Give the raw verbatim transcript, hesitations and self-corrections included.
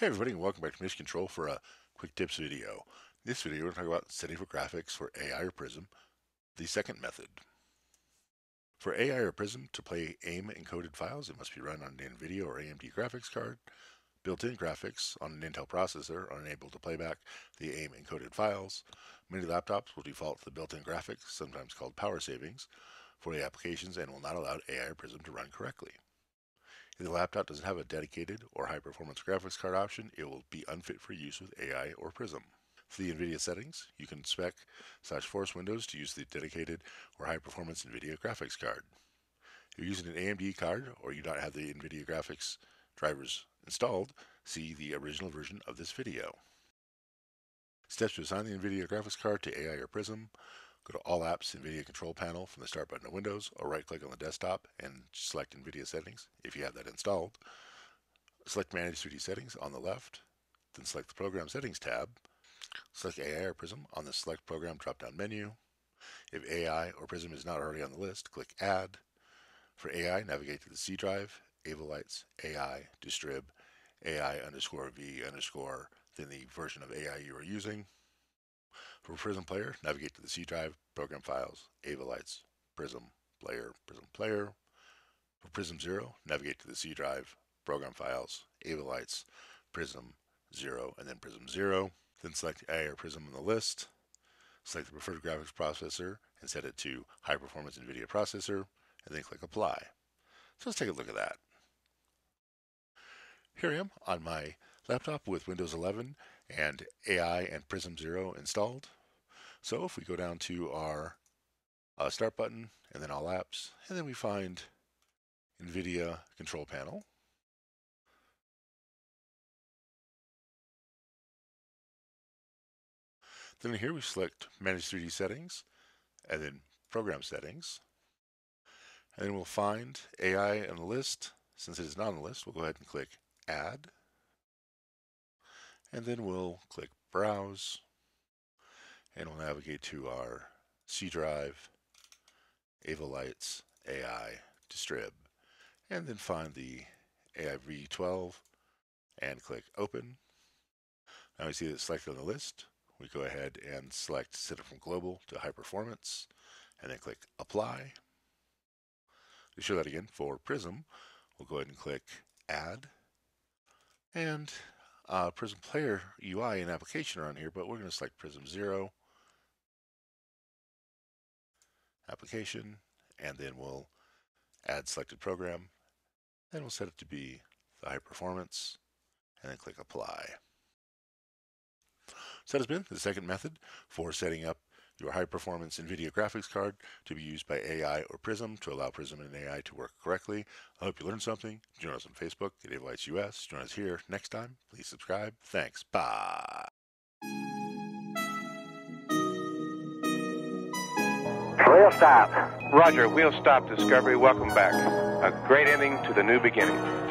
Hey everybody, and welcome back to Mission Control for a quick tips video. In this video, we're going to talk about setting for graphics for A I or Prism, the second method. For A I or Prism, to play A I M encoded files, it must be run on an NVIDIA or A M D graphics card, built-in graphics on an Intel processor are unable to playback the A I M encoded files. Many laptops will default to the built-in graphics, sometimes called power savings, for the applications and will not allow A I or Prism to run correctly. If the laptop doesn't have a dedicated or high-performance graphics card option, it will be unfit for use with A I or Prism. For the NVIDIA settings, you can spec slash force Windows to use the dedicated or high-performance NVIDIA graphics card. If you're using an A M D card or you do not have the NVIDIA graphics drivers installed, see the original version of this video. Steps to assign the NVIDIA graphics card to A I or Prism. Go to All Apps, NVIDIA Control Panel from the Start button of Windows, or right-click on the desktop and select NVIDIA Settings if you have that installed. Select Manage three D Settings on the left, then select the Program Settings tab. Select A I or Prism on the Select Program drop-down menu. If A I or Prism is not already on the list, click Add. For A I, navigate to the C drive, Avolites, A I, Distrib, AI underscore V underscore, then the version of A I you are using. For Prism Player, navigate to the C drive, Program Files, Avolites, Prism, Player, Prism Player. For Prism Zero, navigate to the C drive, Program Files, Avolites, Prism, Zero, and then Prism Zero. Then select A I or Prism on the list. Select the preferred graphics processor and set it to High Performance NVIDIA Processor, and then click Apply. So let's take a look at that. Here I am on my laptop with Windows eleven and A I and Prism Zero installed. So if we go down to our uh, Start button and then All Apps, and then we find NVIDIA Control Panel. Then here we select Manage three D Settings and then Program Settings. And then we'll find A I on the list. Since it is not on the list, we'll go ahead and click Add. And then we'll click Browse, and we'll navigate to our C drive, Avolites, A I, Distrib, and then find the A I V twelve and click Open. Now we see that it's selected on the list. We go ahead and select Set It From Global to High Performance, and then click Apply. To show that again for Prism, we'll go ahead and click Add, and Uh, Prism Player U I and application are on here, but we're going to select Prism Zero, application, and then we'll add selected program. Then we'll set it to be the high performance, and then click Apply. So that has been the second method for setting up your high performance NVIDIA graphics card to be used by A I or Prism to allow Prism and A I to work correctly. I hope you learned something. Join us on Facebook at AvolitesUS. Join us here next time. Please subscribe. Thanks. Bye. Wheel stop. Roger. Wheel stop, Discovery. Welcome back. A great ending to the new beginning.